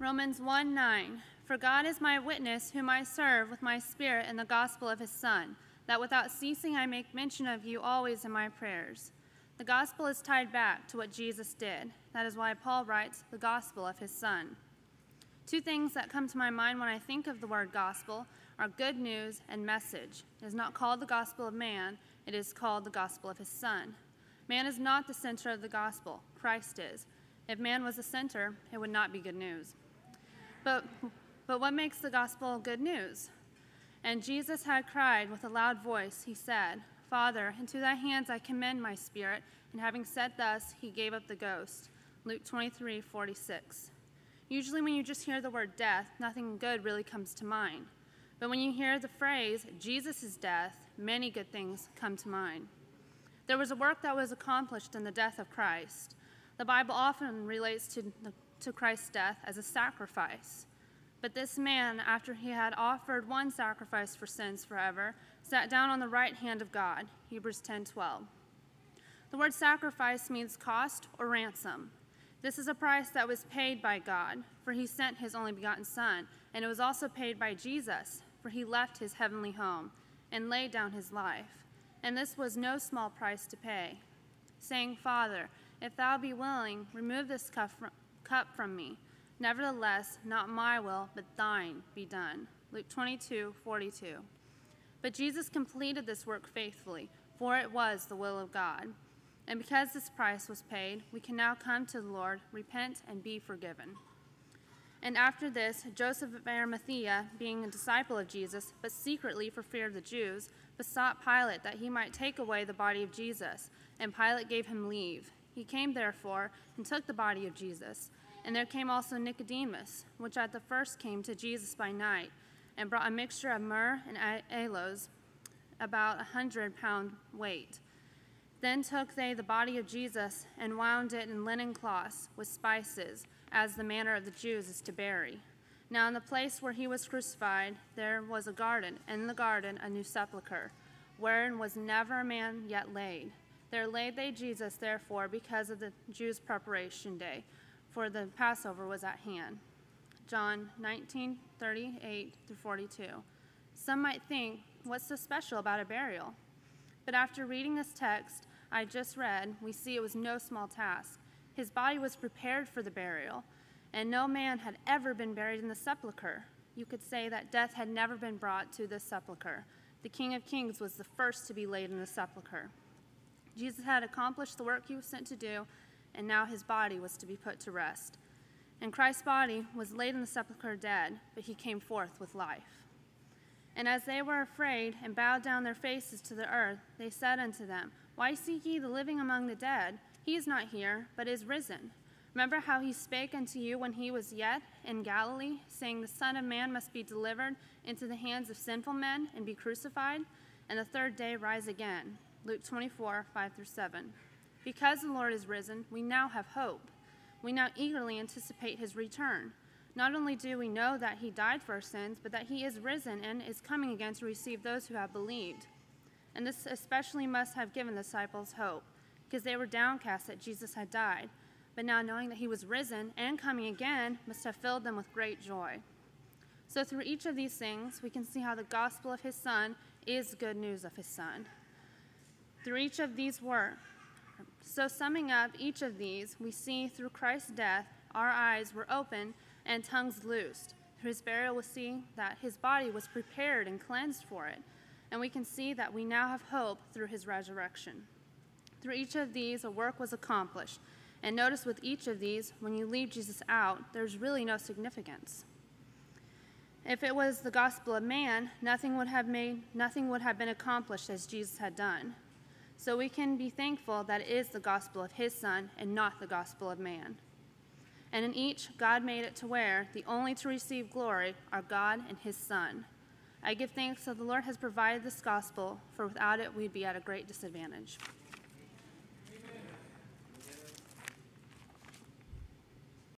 Romans 1:9, for God is my witness, whom I serve with my spirit in the gospel of his Son, that without ceasing I make mention of you always in my prayers. The gospel is tied back to what Jesus did. That is why Paul writes the gospel of his Son. Two things that come to my mind when I think of the word gospel are good news and message. It is not called the gospel of man, it is called the gospel of his Son. Man is not the center of the gospel, Christ is. If man was the center, it would not be good news. But what makes the gospel good news? And Jesus had cried with a loud voice, he said, Father, into thy hands I commend my spirit. And having said thus, he gave up the ghost. Luke 23:46. Usually when you just hear the word death, nothing good really comes to mind. But when you hear the phrase, Jesus' death, many good things come to mind. There was a work that was accomplished in the death of Christ. The Bible often relates to Christ's death as a sacrifice. But this man, after he had offered one sacrifice for sins forever, sat down on the right hand of God, Hebrews 10:12. The word sacrifice means cost or ransom. This is a price that was paid by God, for he sent his only begotten Son, and it was also paid by Jesus, for he left his heavenly home and laid down his life. And this was no small price to pay, saying, Father, if thou be willing, remove this cup from me. Nevertheless, not my will, but thine be done. Luke 22:42. But Jesus completed this work faithfully, for it was the will of God. And because this price was paid, we can now come to the Lord, repent, and be forgiven. And after this, Joseph of Arimathea, being a disciple of Jesus, but secretly for fear of the Jews, besought Pilate that he might take away the body of Jesus, and Pilate gave him leave. He came, therefore, and took the body of Jesus. And there came also Nicodemus, which at the first came to Jesus by night, and brought a mixture of myrrh and aloes, about 100-pound weight. Then took they the body of Jesus, and wound it in linen cloths with spices, as the manner of the Jews is to bury. Now in the place where he was crucified, there was a garden, and in the garden a new sepulchre, wherein was never a man yet laid. There laid they Jesus, therefore, because of the Jews' preparation day, for the Passover was at hand. John 19:38-42. Some might think, what's so special about a burial? But after reading this text I just read, we see it was no small task. His body was prepared for the burial, and no man had ever been buried in the sepulchre. You could say that death had never been brought to this sepulchre. The King of Kings was the first to be laid in the sepulchre. Jesus had accomplished the work he was sent to do, and now his body was to be put to rest. And Christ's body was laid in the sepulchre dead, but he came forth with life. And as they were afraid and bowed down their faces to the earth, they said unto them, Why seek ye the living among the dead? He is not here, but is risen. Remember how he spake unto you when he was yet in Galilee, saying, The Son of Man must be delivered into the hands of sinful men, and be crucified, and the third day rise again. Luke 24:5-7. Because the Lord is risen, we now have hope. We now eagerly anticipate his return. Not only do we know that he died for our sins, but that he is risen and is coming again to receive those who have believed. And this especially must have given the disciples hope, because they were downcast that Jesus had died. But now knowing that he was risen and coming again must have filled them with great joy. So through each of these things, we can see how the gospel of his Son is good news of his Son. Through each of these works, so summing up each of these, we see through Christ's death, our eyes were opened and tongues loosed. Through his burial, we see that his body was prepared and cleansed for it. And we can see that we now have hope through his resurrection. Through each of these, a work was accomplished. And notice with each of these, when you leave Jesus out, there's really no significance. If it was the gospel of man, nothing would have been accomplished as Jesus had done. So we can be thankful that it is the gospel of his Son and not the gospel of man. And in each, God made it to where the only to receive glory are God and his Son. I give thanks that the Lord has provided this gospel, for without it we'd be at a great disadvantage.